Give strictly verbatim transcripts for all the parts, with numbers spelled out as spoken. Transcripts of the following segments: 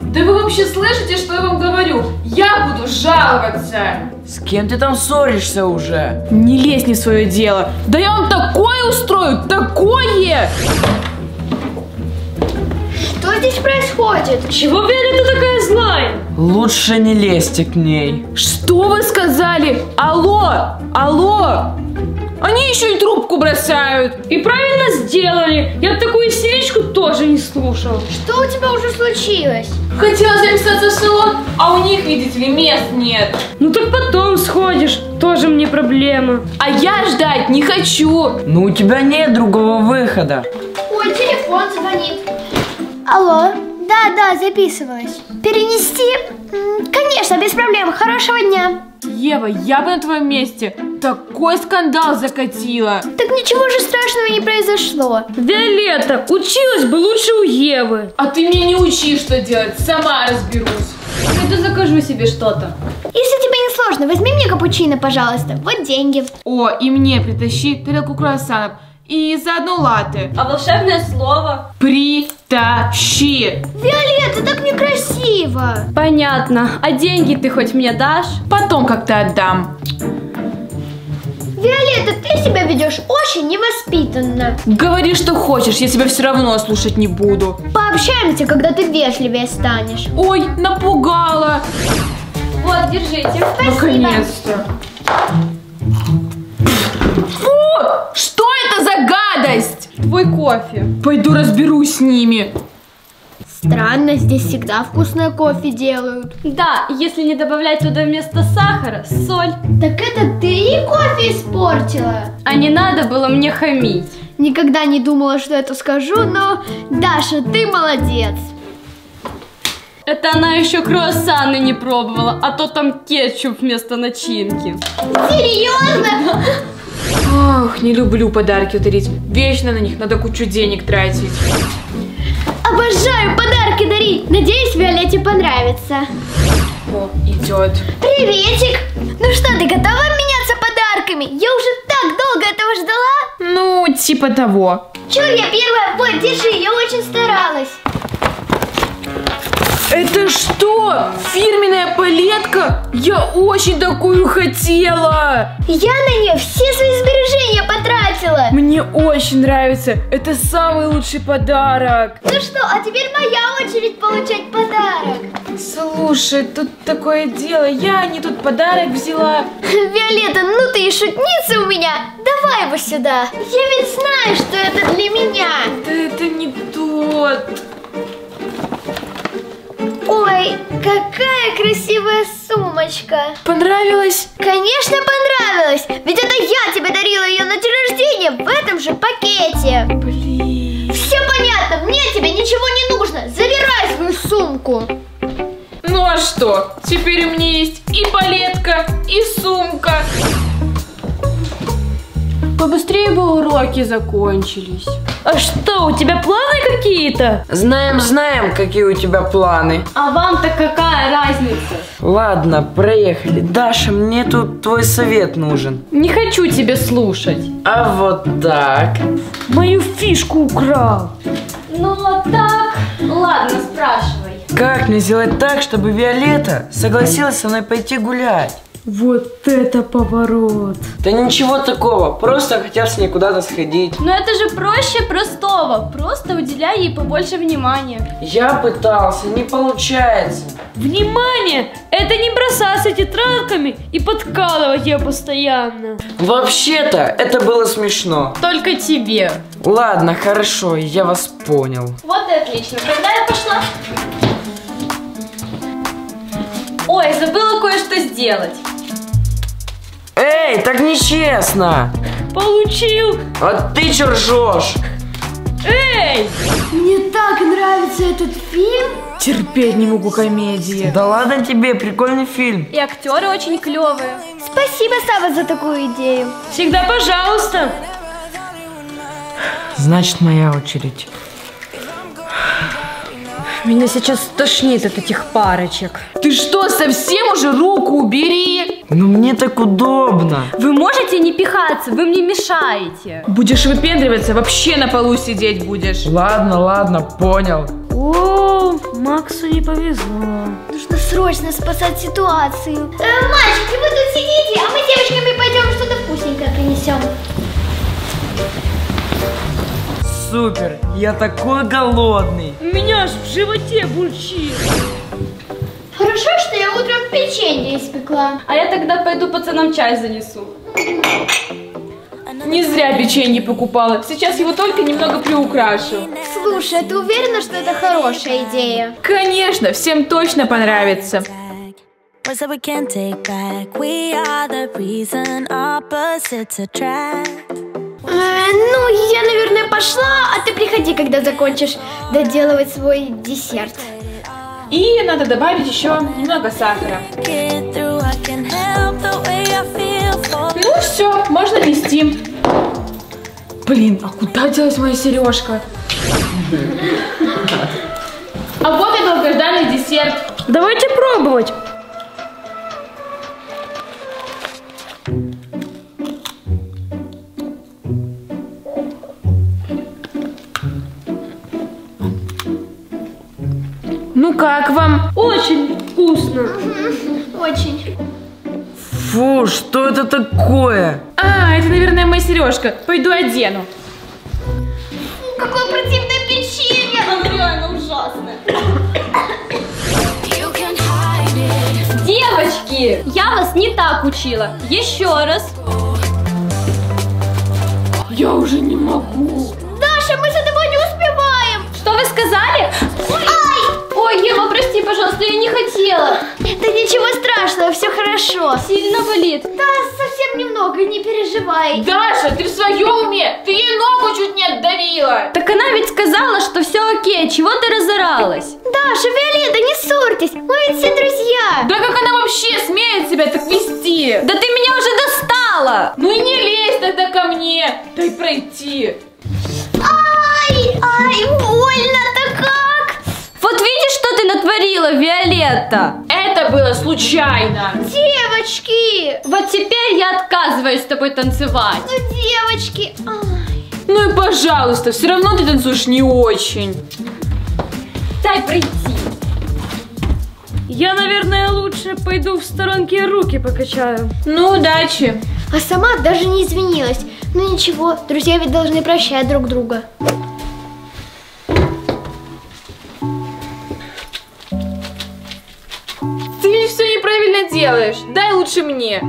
Да вы вообще слышите, что я вам говорю? Я буду жаловаться! С кем ты там ссоришься уже? Не лезь не в свое дело! Да я вам такое устрою! Такое! Что здесь происходит? Чего, Вера, ты такая злая? Лучше не лезьте к ней. Что вы сказали? Алло! Алло! Они еще и трубку бросают. И правильно сделали. Я такую истеричку тоже не слушал. Что у тебя уже случилось? Хотела записаться в салон, а у них, видите ли, мест нет. Ну так потом сходишь. Тоже мне проблема. А я ждать не хочу. Ну у тебя нет другого выхода. Ой, телефон звонит. Алло. Да, да, записываюсь. Перенести? Конечно, без проблем. Хорошего дня. Ева, я бы на твоем месте такой скандал закатила. Так ничего же страшного не произошло. Виолетта, училась бы лучше у Евы. А ты меня не учи, что делать, сама разберусь. Пойду закажу себе что-то. Если тебе не сложно, возьми мне капучино, пожалуйста. Вот деньги. О, и мне притащи тарелку круассанов. И заодно латте. А волшебное слово? Притащи. Виолетта, так некрасиво. Понятно. А деньги ты хоть мне дашь? Потом как-то отдам. Виолетта, ты себя ведешь очень невоспитанно. Говори, что хочешь, я тебя все равно слушать не буду. Пообщаемся, когда ты вежливее станешь. Ой, напугала. Вот, держите. Спасибо. Наконец-то. Фу! Что это за гадость? Твой кофе. Пойду разберусь с ними. Странно, здесь всегда вкусное кофе делают. Да, если не добавлять туда вместо сахара соль. Так это ты и кофе испортила. А не надо было мне хамить. Никогда не думала, что это скажу, но, Даша, ты молодец. Это она еще круассаны не пробовала, а то там кетчуп вместо начинки. Серьезно? Ох, не люблю подарки дарить. Вечно на них надо кучу денег тратить. Обожаю подарки дарить. Надеюсь, Виолетте понравится. О, идет. Приветик. Ну что, ты готова меняться подарками? Я уже так долго этого ждала. Ну, типа того. Чур, я первая. Вот, держи, я очень старалась. Это что? Фирменная палетка? Я очень такую хотела. Я на нее все свои сбережения потратила. Мне очень нравится. Это самый лучший подарок. Ну что, а теперь моя очередь получать подарок. Слушай, тут такое дело. Я не тот подарок взяла. Виолетта, ну ты и шутница у меня. Давай его сюда. Я ведь знаю, что это для меня. Да это не тот. Ой, какая красивая сумочка. Понравилась? Конечно, понравилась. Ведь это я тебе дарила ее на день рождения в этом же пакете. Блин. Все понятно, мне тебе ничего не нужно. Забирай свою сумку. Ну а что? Теперь у меня есть и палетка, и сумка. Побыстрее бы уроки закончились. А что, у тебя планы какие-то? Знаем, знаем, какие у тебя планы. А вам-то какая разница? Ладно, проехали. Даша, мне тут твой совет нужен. Не хочу тебя слушать. А вот так. Мою фишку украл. Ну вот так. Ладно, спрашивай. Как мне сделать так, чтобы Виолетта согласилась со мной пойти гулять? Вот это поворот. Да ничего такого, просто хотел с ней куда-то сходить. Но это же проще простого, просто уделяй ей побольше внимания. Я пытался, не получается. Внимание, это не бросаться тетрадками и подкалывать ее постоянно. Вообще-то это было смешно. Только тебе. Ладно, хорошо, я вас понял. Вот и отлично, когда я пошла? Ой, забыла кое-что сделать. Эй, так нечестно. Получил. А ты че ржешь? Эй! Мне так нравится этот фильм. Терпеть не могу комедии. Да ладно тебе, прикольный фильм. И актеры очень клевые. Спасибо, Сава, за такую идею. Всегда пожалуйста. Значит, моя очередь. Меня сейчас тошнит от этих парочек. Ты что, совсем уже руку убери? Ну мне так удобно. Вы можете не пихаться, вы мне мешаете. Будешь выпендриваться, вообще на полу сидеть будешь. Ладно, ладно, понял. О, Максу не повезло. Нужно срочно спасать ситуацию. Э, мальчики, вы тут сидите, а мы с девочками пойдем что-то вкусненькое принесем. Супер, я такой голодный. У меня аж в животе бурчит. Хорошо, что я утром печенье испекла. А я тогда пойду пацанам чай занесу. Не зря печенье покупала. Сейчас его только немного приукрашу. Слушай, а ты уверена, что это хорошая идея? Конечно, всем точно понравится. Э, ну, я, наверное, пошла, а ты приходи, когда закончишь доделывать свой десерт. И надо добавить еще немного сахара. Ну все, можно нести. Блин, а куда делась моя сережка? А вот и долгожданный десерт. Давайте пробовать. Ну как вам? Очень вкусно. Угу, очень. Фу, что это такое? А, это, наверное, моя сережка. Пойду одену. Фу, какое противное печенье. Андрей, оно ужасно. Девочки, я вас не так учила. Еще раз. Я уже не могу. Даша, мы за тобой не успеваем. Что вы сказали? Ой, Гема, прости, пожалуйста, я не хотела. Да ничего страшного, все хорошо. Сильно болит? Да, совсем немного, не переживай. Даша, ты в своем уме? Ты ей ногу чуть не отдавила. Так она ведь сказала, что все окей, чего ты разоралась? Даша, Виолетта, не ссорьтесь, мы ведь все друзья. Да как она вообще смеет себя так вести? Да ты меня уже достала. Ну и не лезь тогда ко мне, дай пройти. Ай, ай, больно-то как. Вот видишь, что ты натворила, Виолетта? Это было случайно. Девочки! Вот теперь я отказываюсь с тобой танцевать. Ну, девочки... Ай. Ну и пожалуйста, все равно ты танцуешь не очень. Дай пройти. Я, наверное, лучше пойду в сторонке руки покачаю. Ну, удачи. А сама даже не извинилась. Ну ничего, друзья ведь должны прощать друг друга. Правильно делаешь, дай лучше мне.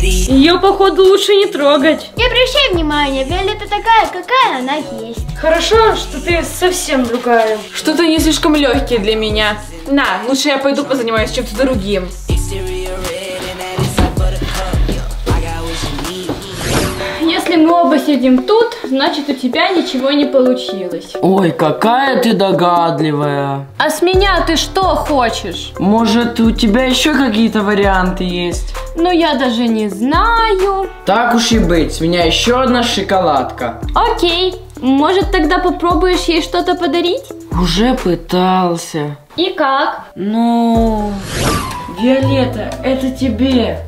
Ее, походу, лучше не трогать. Не обращай внимания, Виолетта такая, какая она есть. Хорошо, что ты совсем другая. Что-то не слишком легкие для меня. На, лучше я пойду позанимаюсь чем-то другим. Если мы оба сидим тут, значит, у тебя ничего не получилось. Ой, какая ты догадливая. А с меня ты что хочешь? Может, у тебя еще какие-то варианты есть? Ну, я даже не знаю. Так уж и быть, с меня еще одна шоколадка. Окей, может, тогда попробуешь ей что-то подарить? Уже пытался. И как? Ну, Виолетта, это тебе.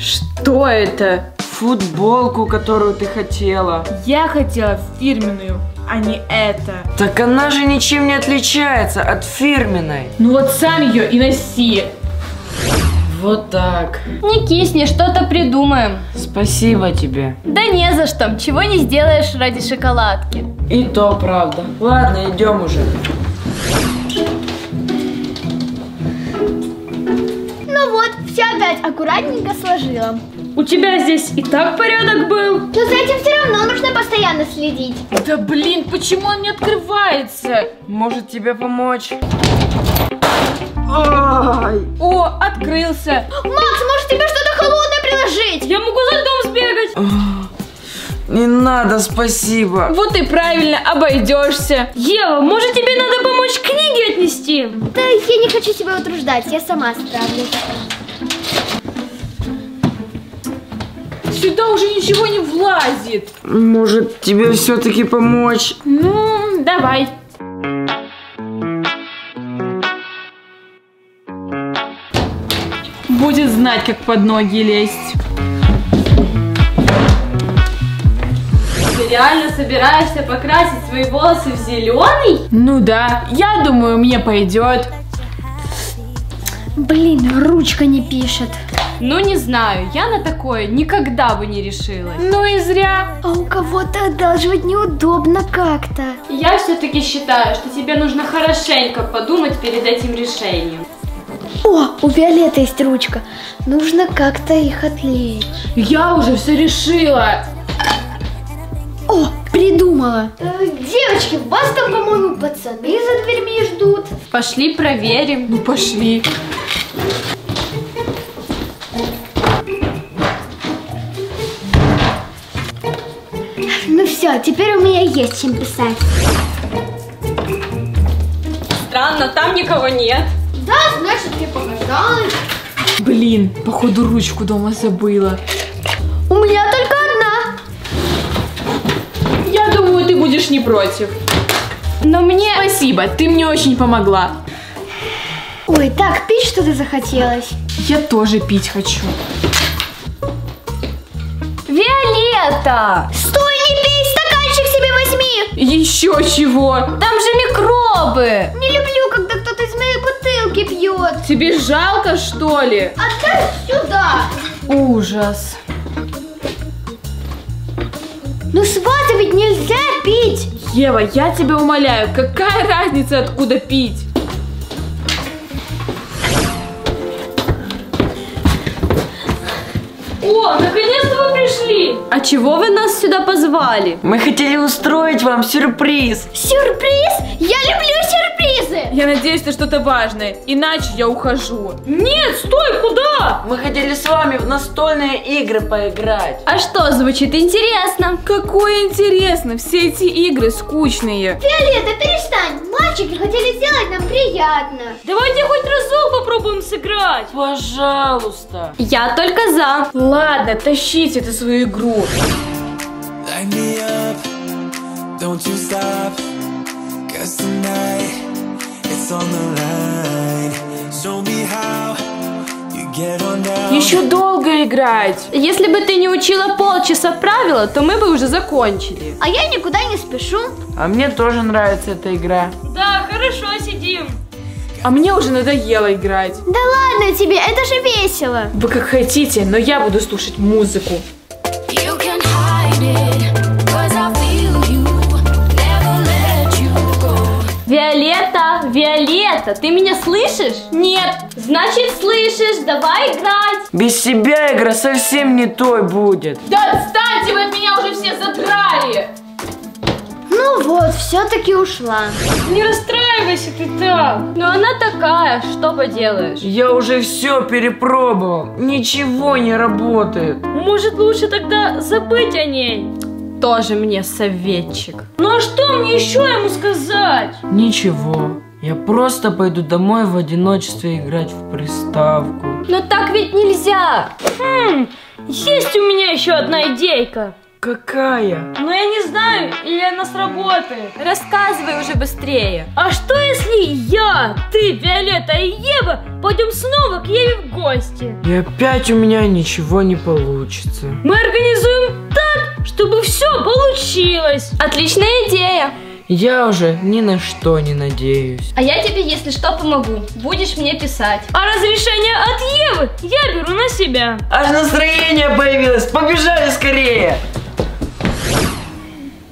Что это? Футболку, которую ты хотела. Я хотела фирменную, а не это. Так она же ничем не отличается от фирменной. Ну вот сам ее и носи. Вот так. Не кисни, что-то придумаем. Спасибо тебе. Да не за что, чего не сделаешь ради шоколадки. И то правда. Ладно, идем уже. Опять аккуратненько сложила. У тебя здесь и так порядок был. Но за этим все равно нужно постоянно следить. Да блин, почему он не открывается? Может, тебе помочь? Ай. О, открылся. Макс, может, тебе что-то холодное приложить? Я могу за дом сбегать. О, не надо, спасибо. Вот и правильно, обойдешься. Ева, может, тебе надо помочь книги отнести? Да я не хочу тебя утруждать, я сама справлюсь. Сюда уже ничего не влазит. Может, тебе все-таки помочь? Ну, давай. Будет знать, как под ноги лезть. реально собираешься покрасить свои волосы в зеленый? Ну да, я думаю, мне пойдет. Блин, ручка не пишет. Ну не знаю, я на такое никогда бы не решилась. Ну и зря. А у кого-то одалживать неудобно как-то. Я все-таки считаю, что тебе нужно хорошенько подумать перед этим решением. О, у Виолетты есть ручка. Нужно как-то их отвлечь. Я уже все решила. О, придумала. Э, девочки, вас там, по-моему, пацаны за дверьми ждут. Пошли проверим. Ну пошли. Ну все, теперь у меня есть чем писать. Странно, там никого нет. Да, значит, я показалась. Блин, походу ручку дома забыла. У меня только одна. Я думаю, ты будешь не против. Но мне... Спасибо, ты мне очень помогла. Ой, так, пить что-то захотелось. Я тоже пить хочу. Виолетта! Стой, не пей, стаканчик себе возьми! Еще чего? Там же микробы! Не люблю, когда кто-то из моей бутылки пьет. Тебе жалко, что ли? Отдай сюда! Ужас. Ну с воды ведь нельзя пить! Ева, я тебя умоляю, какая разница, откуда пить? О, наконец-то вы пришли! А чего вы нас сюда позвали? Мы хотели устроить вам сюрприз. Сюрприз? Я люблю сюрпризы! Я надеюсь, это что-то важное, иначе я ухожу. Нет, стой, куда? Мы хотели с вами в настольные игры поиграть. А что, звучит интересно? Какое интересно, все эти игры скучные. Виолетта, перестань, мальчики хотели сделать нам приятно. Давайте хоть разок попробуем сыграть. Пожалуйста. Я только за. Ладно, тащите эту свою игру. Еще долго играть. Если бы ты не учила полчаса правила, то мы бы уже закончили. А я никуда не спешу. А мне тоже нравится эта игра. Да, хорошо, сидим. А мне уже надоело играть. Да ладно тебе, это же весело. Вы как хотите, но я буду слушать музыку. Виолетта, Виолетта, ты меня слышишь? Нет. Значит, слышишь, давай играть. Без тебя игра совсем не той будет. Да отстаньте, вы от меня уже все задрали. Ну вот, все-таки ушла. Не расстраивайся ты так. Но она такая, что поделаешь. Я уже все перепробовал. Ничего не работает. Может, лучше тогда забыть о ней? Тоже мне советчик. Ну а что мне еще ему сказать? Ничего. Я просто пойду домой в одиночестве играть в приставку. Но так ведь нельзя. Хм, есть у меня еще одна идейка. Какая? Ну я не знаю, или она сработает. Рассказывай уже быстрее. А что если я, ты, Виолетта и Ева пойдем снова к Еве в гости? И опять у меня ничего не получится. Мы организуем так, чтобы все получилось. Отличная идея. Я уже ни на что не надеюсь. А я тебе, если что, помогу. Будешь мне писать. А разрешение от Евы я беру на себя. Аж настроение появилось. Побежали скорее.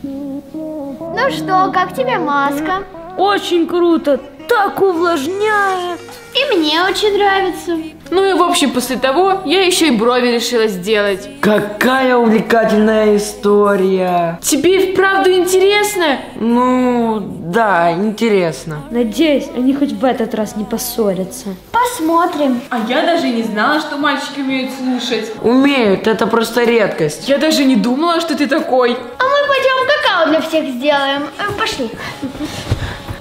Ну что, как тебе маска? Очень круто, так увлажняет. И мне очень нравится. Ну и в общем, после того, я еще и брови решила сделать. Какая увлекательная история. Тебе и вправду интересно? Ну, да, интересно. Надеюсь, они хоть в этот раз не поссорятся. Посмотрим. А я даже не знала, что мальчики умеют слушать. Умеют, это просто редкость. Я даже не думала, что ты такой. А мы пойдем какао для всех сделаем. Пошли.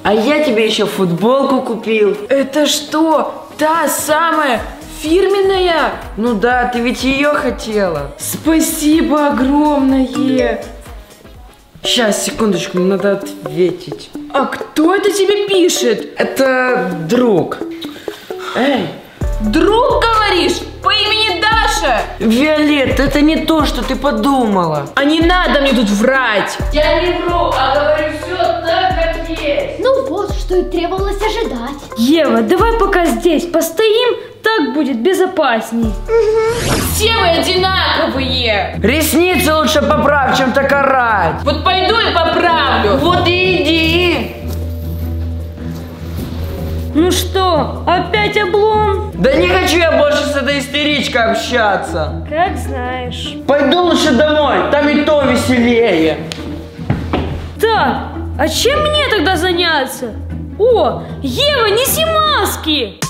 А я тебе еще футболку купил. Это что? Та самая фирменная? Ну да, ты ведь ее хотела. Спасибо огромное. Сейчас, секундочку, мне надо ответить. А кто это тебе пишет? Это друг. Эй. Друг, говоришь? По имени Даша? Саша! Виолет, это не то, что ты подумала. А не надо мне тут врать. Я не вру, а говорю все так, как есть. Ну вот, что и требовалось ожидать. Ева, давай пока здесь постоим, так будет безопасней. Угу. Все вы одинаковые. Ресницы лучше поправь, чем так орать. Вот пойду и поправлю. Вот и иди. Ну что, опять облом? Да не хочу я больше с этой истеричкой общаться. Как знаешь. Пойду лучше домой, там и то веселее. Так, а чем мне тогда заняться? О, Ева, неси маски!